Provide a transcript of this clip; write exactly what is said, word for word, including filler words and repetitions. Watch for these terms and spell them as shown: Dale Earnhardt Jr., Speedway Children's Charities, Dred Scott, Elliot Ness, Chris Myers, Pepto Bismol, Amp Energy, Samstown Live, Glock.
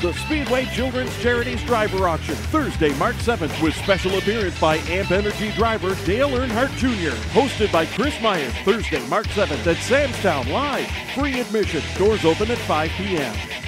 the Speedway Children's Charities Driver Auction, Thursday, March seventh, with special appearance by Amp Energy driver Dale Earnhardt Junior Hosted by Chris Myers, Thursday, March seventh at Samstown Live. Free admission. Doors open at five p m